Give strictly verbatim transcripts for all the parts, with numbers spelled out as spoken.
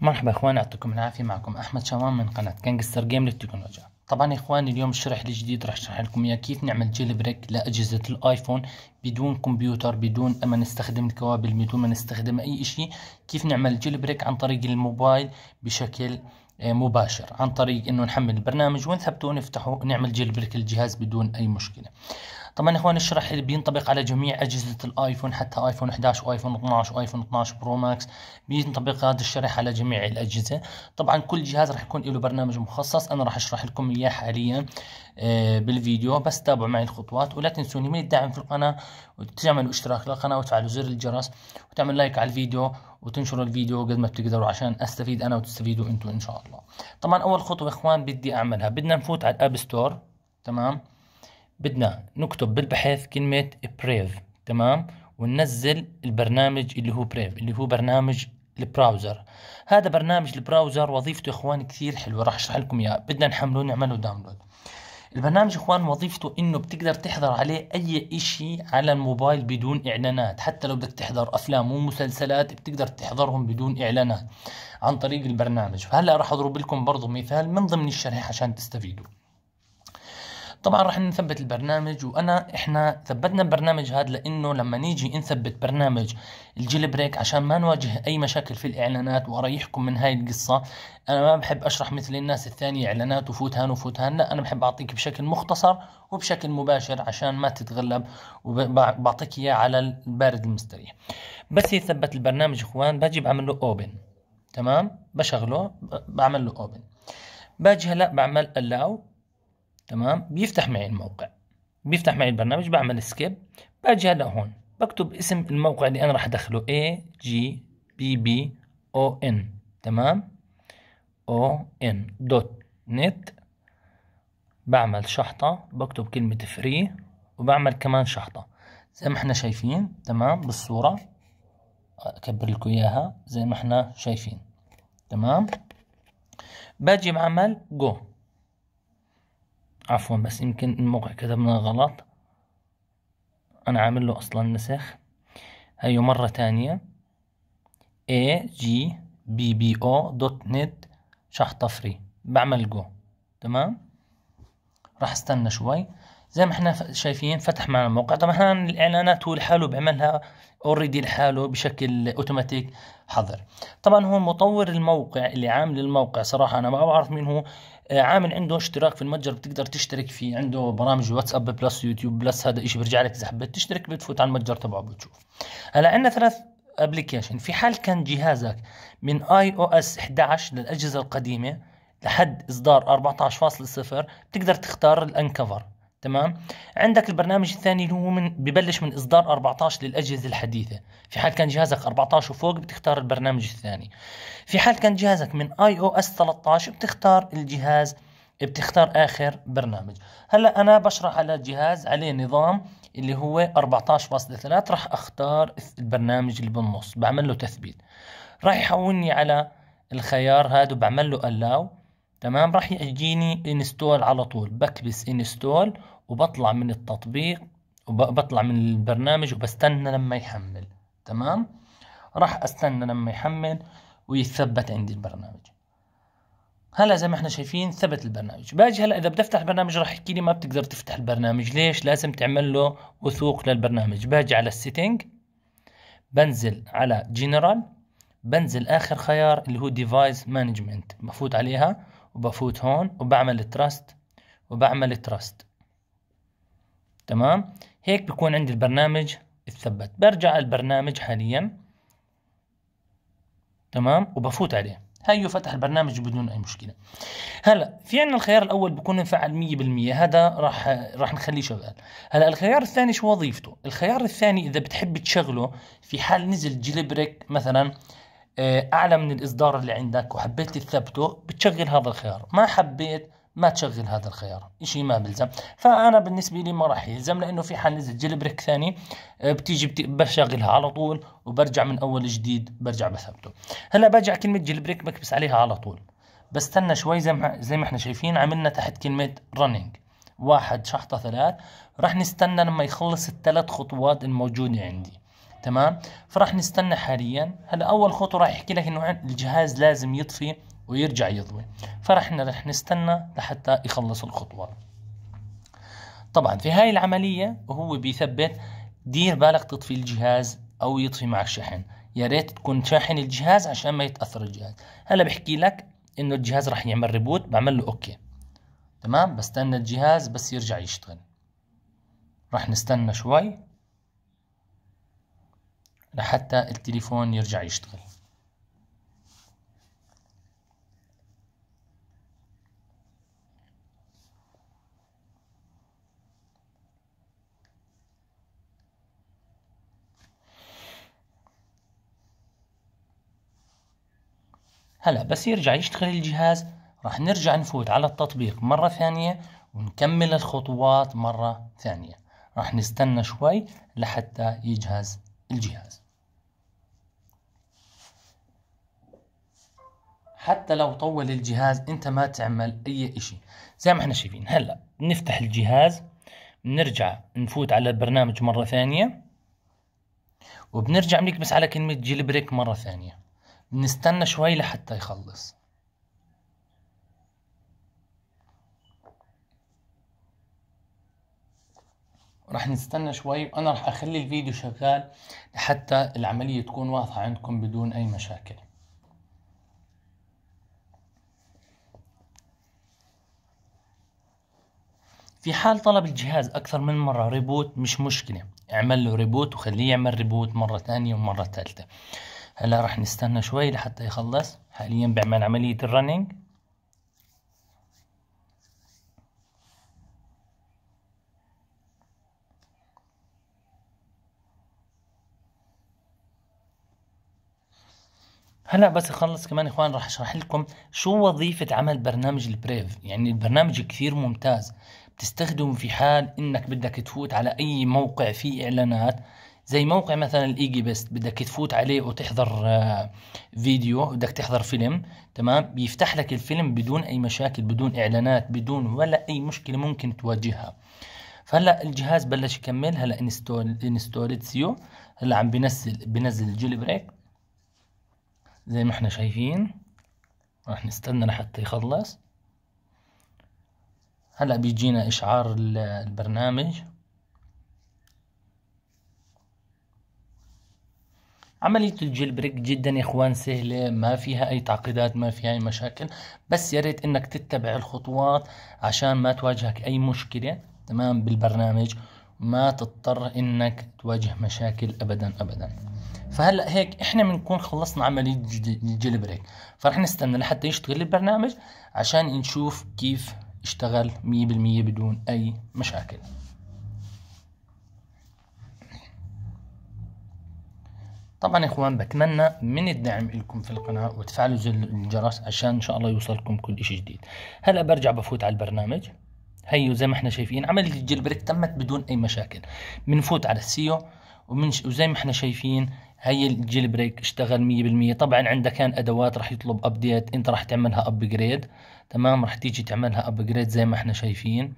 مرحبا اخوان، يعطيكم العافيه. معكم احمد شهوان من قناه كنغستر جيم للتكنولوجيا. طبعا اخوان، اليوم الشرح الجديد راح اشرح لكم اياه كيف نعمل جيل بريك لاجهزه الايفون بدون كمبيوتر، بدون ما نستخدم الكوابل، بدون ما نستخدم اي شيء. كيف نعمل جيل بريك عن طريق الموبايل بشكل مباشر، عن طريق انه نحمل البرنامج ونثبته ونفتحه، نعمل جيل بريك الجهاز بدون اي مشكله. طبعا اخوان، الشرح اللي بينطبق على جميع اجهزه الايفون، حتى ايفون احد عشر وايفون اثنا عشر وايفون اثنا عشر برو ماكس، بينطبق هذا الشرح على جميع الاجهزه. طبعا كل جهاز راح يكون له برنامج مخصص، انا راح اشرح لكم اياه حاليا بالفيديو، بس تابعوا معي الخطوات. ولا تنسوني من الدعم في القناه، وتعملوا اشتراك للقناه وتفعلوا زر الجرس وتعمل لايك على الفيديو وتنشروا الفيديو قد ما بتقدروا عشان استفيد انا وتستفيدوا انتم ان شاء الله. طبعا اول خطوه اخوان بدي اعملها، بدنا نفوت على الاب ستور. تمام، بدنا نكتب بالبحث كلمة بريف، تمام، وننزل البرنامج اللي هو بريف، اللي هو برنامج البراوزر. هذا برنامج البراوزر وظيفته اخوان كثير حلوة، راح اشرح لكم اياه. بدنا نحمله ونعمله داونلود. البرنامج اخوان وظيفته انه بتقدر تحضر عليه اي اشي على الموبايل بدون اعلانات، حتى لو بدك تحضر افلام ومسلسلات بتقدر تحضرهم بدون اعلانات عن طريق البرنامج. هلا راح اضرب لكم برضه مثال من ضمن الشرح عشان تستفيدوا. طبعا راح نثبت البرنامج، وانا احنا ثبتنا البرنامج هذا لانه لما نيجي نثبت برنامج الجيل بريك عشان ما نواجه اي مشاكل في الاعلانات. واريحكم من هاي القصه، انا ما بحب اشرح مثل الناس الثانيه اعلانات وفوت هان وفوت هان، لا، انا بحب اعطيك بشكل مختصر وبشكل مباشر عشان ما تتغلب، وبعطيك اياه على البارد المستريح. بس يثبت البرنامج اخوان، باجي بعمل له اوبن، تمام، بشغله، بعمل له اوبن، باجي هلا بعمل allow، تمام، بيفتح معي الموقع، بيفتح معي البرنامج، بعمل سكيب، باجي هلا هون بكتب اسم الموقع اللي انا راح ادخله اي جي بي بي او ان، تمام، او ان دوت نت، بعمل شحطة، بكتب كلمة فري وبعمل كمان شحطة زي ما احنا شايفين، تمام، بالصورة، اكبر لكم اياها زي ما احنا شايفين، تمام. باجي بعمل جو، عفوا بس يمكن الموقع كتبنا غلط، انا عامل له اصلا نسخ. هيو مرة تانية اي جي بي بي او دوت نت شحطة فري، بعمل جو، تمام. راح استنى شوي، زي ما احنا شايفين فتح معنا الموقع. طبعا احنا الاعلانات هو لحاله بيعملها اوريدي لحاله بشكل اوتوماتيك حظر. طبعا هو مطور الموقع اللي عامل الموقع، صراحه انا ما بعرف مين هو، عامل عنده اشتراك في المتجر بتقدر تشترك فيه، عنده برامج واتساب بلس يوتيوب بلس، هذا اشي برجع لك اذا حبيت تشترك، بتفوت على المتجر تبعه بتشوف. هلا عندنا ثلاث ابلكيشن، في حال كان جهازك من اي او اس احد عشر للاجهزه القديمه لحد اصدار أربعة عشر نقطة صفر بتقدر تختار الانكفر، تمام. عندك البرنامج الثاني اللي هو من ببلش من اصدار أربعة عشر للاجهزه الحديثه، في حال كان جهازك أربعة عشر وفوق بتختار البرنامج الثاني. في حال كان جهازك من اي او اس ثلاثة عشر بتختار الجهاز، بتختار اخر برنامج. هلا انا بشرح على جهاز عليه نظام اللي هو أربعة عشر نقطة ثلاثة، راح اختار البرنامج اللي بالنص، بعمل له تثبيت، راح يحولني على الخيار هذا وبعمل له allow، تمام. راح يجيني انستول على طول، بكبس انستول وبطلع من التطبيق وبطلع من البرنامج وبستنى لما يحمل، تمام. راح استنى لما يحمل ويثبت عندي البرنامج. هلا زي ما احنا شايفين ثبت البرنامج. باجي هلا اذا بدي افتح البرنامج راح يحكي لي ما بتقدر تفتح البرنامج، ليش؟ لازم تعمل له وثوق للبرنامج. باجي على السيتنج، بنزل على جنرال، بنزل اخر خيار اللي هو ديفايس مانجمنت، بفوت عليها وبفوت هون وبعمل تراست وبعمل تراست، تمام. هيك بيكون عندي البرنامج اتثبت. برجع على البرنامج حاليا، تمام، وبفوت عليه، هيو فتح البرنامج بدون اي مشكله. هلا في عندنا الخيار الاول بيكون مفعل مية بالمية، هذا راح راح نخليه شغال. هلا الخيار الثاني شو وظيفته؟ الخيار الثاني اذا بتحب تشغله في حال نزل جيل بريك مثلا اعلى من الاصدار اللي عندك وحبيت تثبته بتشغل هذا الخيار، ما حبيت ما تشغل هذا الخيار، شيء ما بلزم. فانا بالنسبه لي ما راح يلزم، لانه في حال نزل جيل بريك ثاني بتيجي بت... بشغلها على طول وبرجع من اول جديد، برجع بثبته. هلا برجع كلمه جيل بريك بكبس عليها على طول، بستنى شوي. زي ما زي ما احنا شايفين عملنا تحت كلمه رننج واحد شحطه ثلاث، راح نستنى لما يخلص الثلاث خطوات الموجوده عندي، تمام. فراح نستنى حاليا. هلا اول خطوه راح يحكي لك انه الجهاز لازم يطفي ويرجع يضوي، فرحنا رح نستنى لحتى يخلص الخطوه. طبعا في هاي العمليه هو بيثبت دير بالك تطفي الجهاز او يطفي معك شحن، يا ريت تكون شاحن الجهاز عشان ما يتاثر الجهاز. هلا بحكي لك انه الجهاز راح يعمل ريبوت، بعمل له اوكي تمام، بستنى الجهاز بس يرجع يشتغل. راح نستنى شوي لحتى التليفون يرجع يشتغل. هلا بس يرجع يشتغل الجهاز راح نرجع نفوت على التطبيق مرة ثانية ونكمل الخطوات مرة ثانية. راح نستنى شوي لحتى يجهز الجهاز. حتى لو طول الجهاز انت ما تعمل اي اشي زي ما احنا شايفين. هلا نفتح الجهاز، بنرجع نفوت على البرنامج مرة ثانية، وبنرجع بنكبس على كلمة جيل بريك مرة ثانية، بنستنى شوي لحتى يخلص. راح نستنى شوي، وانا راح اخلي الفيديو شغال لحتى العملية تكون واضحة عندكم بدون اي مشاكل. في حال طلب الجهاز اكثر من مرة ريبوت مش مشكلة، اعمل له ريبوت وخليه يعمل ريبوت مرة ثانية ومرة ثالثة. هلا راح نستنى شوي لحتى يخلص. حاليا بعمل عملية الرننج. هلا بس يخلص كمان اخوان راح اشرح لكم شو وظيفة عمل برنامج البريف. يعني البرنامج كثير ممتاز، بتستخدمه في حال انك بدك تفوت على اي موقع فيه اعلانات، زي موقع مثلا الايجي بيست بدك تفوت عليه وتحضر فيديو، بدك تحضر فيلم تمام، بيفتح لك الفيلم بدون اي مشاكل، بدون اعلانات، بدون ولا اي مشكله ممكن تواجهها. فهلا الجهاز بلش يكمل. هلا انستول انستولد سيو، هلا عم بنزل بنزل الجيل بريك زي ما احنا شايفين. راح نستنى لحتى يخلص. هلا بيجينا اشعار البرنامج. عملية الجيل بريك جدا يا اخوان سهلة، ما فيها اي تعقيدات، ما فيها اي مشاكل، بس يا ريت انك تتبع الخطوات عشان ما تواجهك اي مشكلة تمام بالبرنامج، ما تضطر انك تواجه مشاكل ابدا ابدا. فهلا هيك احنا بنكون خلصنا عملية الجيل بريك، فرح نستنى لحتى يشتغل البرنامج عشان نشوف كيف اشتغل مية بالمية بدون اي مشاكل. طبعا يا اخوان بتمنى من الدعم لكم في القناة وتفعلوا زر الجرس عشان ان شاء الله يوصلكم كل شيء جديد. هلا برجع بفوت على البرنامج. هيو زي ما احنا شايفين عملية الجيل بريك تمت بدون اي مشاكل. بنفوت على السيو ومنش... وزي ما احنا شايفين هي الجيل بريك اشتغل مية بالمية. طبعا عندك كان ادوات راح يطلب ابديت، انت راح تعملها ابجريد تمام، راح تيجي تعملها ابجريد زي ما احنا شايفين،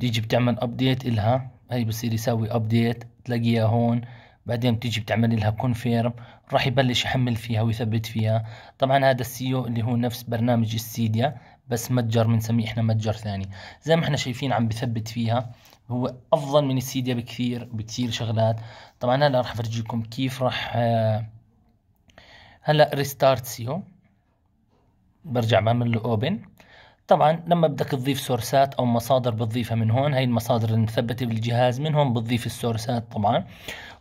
تيجي بتعمل ابديت الها، هي بصير يسوي ابديت تلاقيها هون، بعدين بتيجي بتعمل لها كونفيرم، راح يبلش يحمل فيها ويثبت فيها. طبعا هذا السيو اللي هو نفس برنامج السيديا بس متجر بنسميه احنا متجر ثاني، زي ما احنا شايفين عم بثبت فيها، هو افضل من السيديا بكثير بكثير شغلات. طبعا هلا راح افرجيكم كيف راح. هلا ريستارت سيو، برجع بعمل له اوبن. طبعا لما بدك تضيف سورسات او مصادر بتضيفها من هون، هي المصادر اللي مثبته بالجهاز من هون بتضيف السورسات طبعا،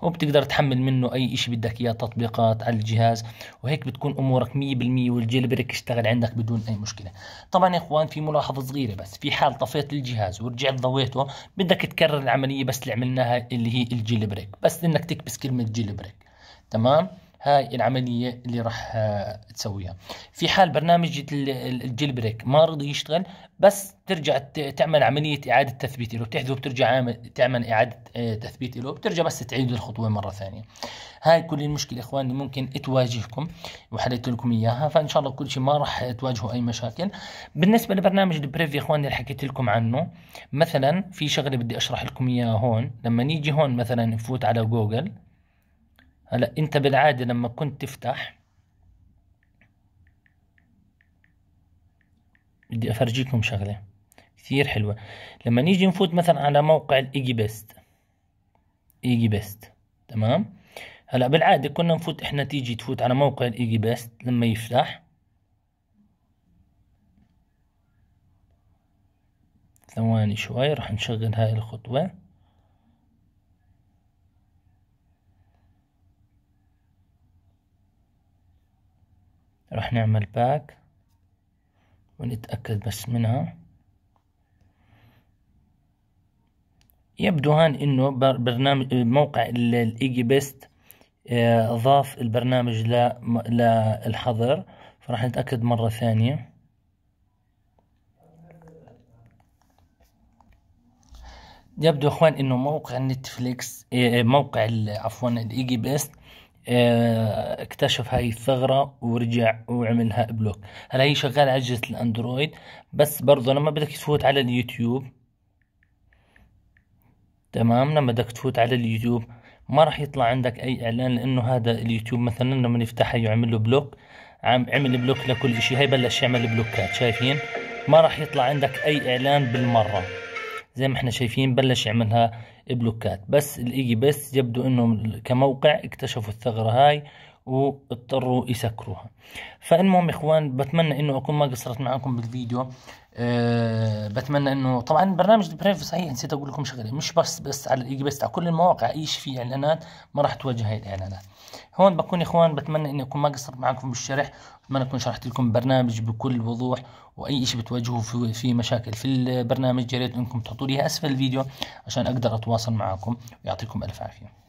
وبتقدر تحمل منه اي اشي بدك اياه تطبيقات على الجهاز، وهيك بتكون امورك مية بالمية والجيل بريك اشتغل عندك بدون اي مشكله. طبعا يا اخوان في ملاحظه صغيره بس، في حال طفيت الجهاز ورجعت ضويته بدك تكرر العمليه بس اللي عملناها اللي هي الجيل بريك، بس انك تكبس كلمه جيل بريك تمام. هاي العملية اللي راح تسويها. في حال برنامج الجيل بريك ما رضي يشتغل، بس ترجع تعمل عملية إعادة تثبيت له، بتحذفه بترجع تعمل إعادة تثبيت له، بترجع بس تعيد الخطوة مرة ثانية. هاي كل المشكلة إخوان اللي ممكن تواجهكم وحليت لكم إياها، فإن شاء الله كل شيء ما راح تواجهوا أي مشاكل. بالنسبة لبرنامج البريف يا إخواني اللي حكيت لكم عنه، مثلا في شغلة بدي أشرح لكم إياها هون. لما نيجي هون مثلا نفوت على جوجل، هلا أنت بالعادة لما كنت تفتح، بدي أفرجيكم شغلة كثير حلوة. لما نيجي نفوت مثلا على موقع الإيجي بيست، إيجي بيست تمام. هلا بالعادة كنا نفوت إحنا، تيجي تفوت على موقع الإيجي بيست لما يفتح، ثواني شوي راح نشغل هاي الخطوة. راح نعمل باك ونتأكد بس منها. يبدو هان انه برنامج موقع الايجي بيست اضاف البرنامج للحظر، فراح نتأكد مرة ثانية. يبدو اخوان انه موقع نتفليكس، موقع عفوا الايجي بيست اكتشف هاي الثغرة ورجع وعملها بلوك. هلا هي شغالة على أجهزة الاندرويد، بس برضه لما بدك تفوت على اليوتيوب تمام، لما بدك تفوت على اليوتيوب ما راح يطلع عندك اي اعلان، لانه هذا اليوتيوب مثلا لما نفتحها يعمل له بلوك، عم عمل بلوك لكل اشي. هاي بلش يعمل بلوكات، شايفين ما راح يطلع عندك اي اعلان بالمرة، زي ما احنا شايفين بلش يعملها بلوكات. بس الايجي بيست يبدو انه كموقع اكتشفوا الثغرة هاي واضطروا يسكروها. فالمهم اخوان بتمنى انه اكون ما قصرت معكم بالفيديو. أه بتمنى انه طبعا برنامج بريف، صحيح نسيت اقول لكم شغله، مش بس بس على الايجي بيست، على كل المواقع ايش في اعلانات ما راح تواجه هاي الاعلانات. هون بكون اخوان بتمنى اني اكون ما قصرت معكم بالشرح، بتمنى اكون شرحت لكم البرنامج بكل وضوح، واي شيء بتواجهوه في, في مشاكل في البرنامج يا ريت انكم تحطوا لي اسفل الفيديو عشان اقدر اتواصل معكم، ويعطيكم الف عافيه.